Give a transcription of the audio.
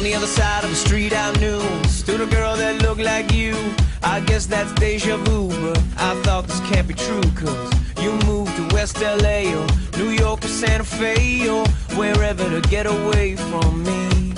On the other side of the street I knew stood a girl that looked like you. I guess that's deja vu, but I thought this can't be true, cause you moved to West LA or New York or Santa Fe or wherever to get away from me.